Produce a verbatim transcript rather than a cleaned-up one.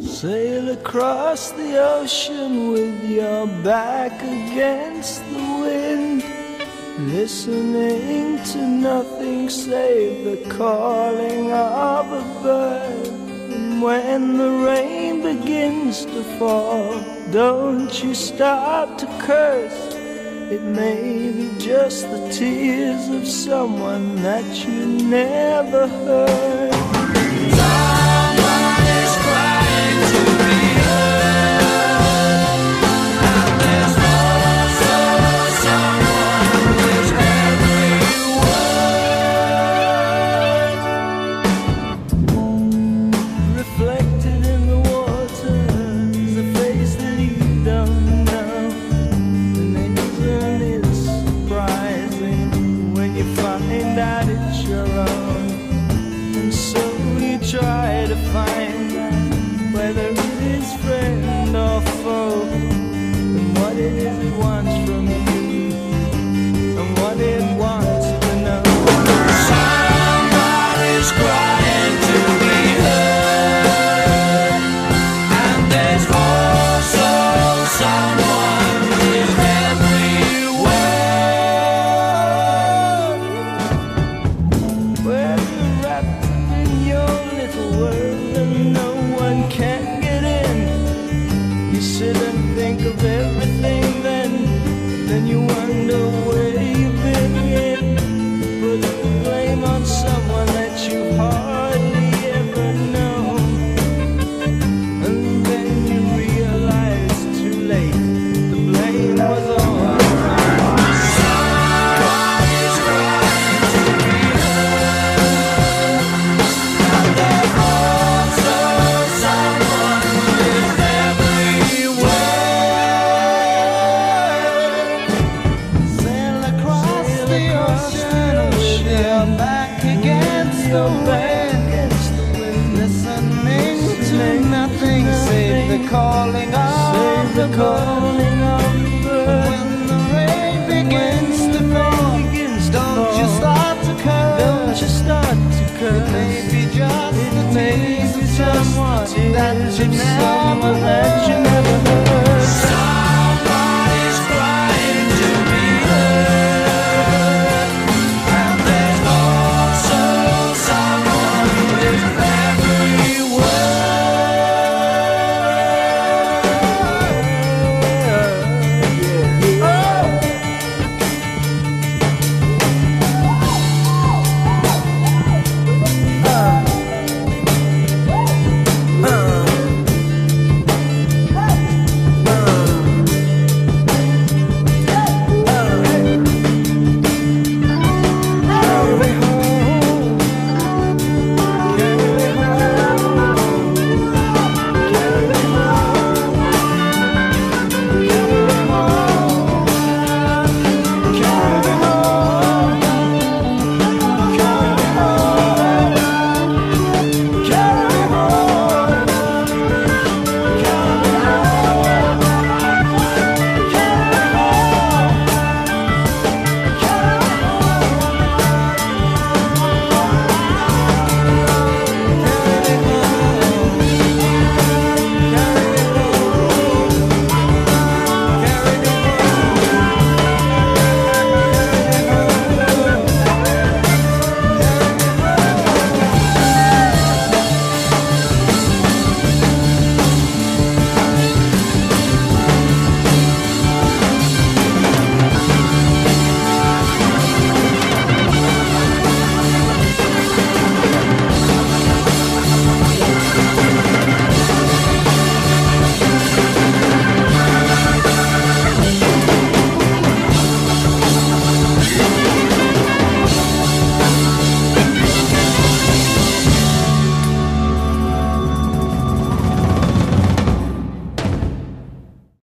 Sail across the ocean with your back against the wind, listening to nothing save the calling of a bird. And when the rain begins to fall, don't you start to curse. It may be just the tears of someone that you never heard. Try to find out whether it is friend or foe, and what it is it wants from you, and what it wants to know. Somebody's crying to be heard, and there's also someone in every word. Where you're wrapped up in your world and no one can get in. You sit and think of everything, then then you wonder where you've been. Put the blame on someone that you hardly ever know, and then you realize too late the blame was all. Back against the wind, listening to nothing save the calling of the bird. When the rain begins to fall, don't you start to curse. It may be just the taste of someone that you never heard.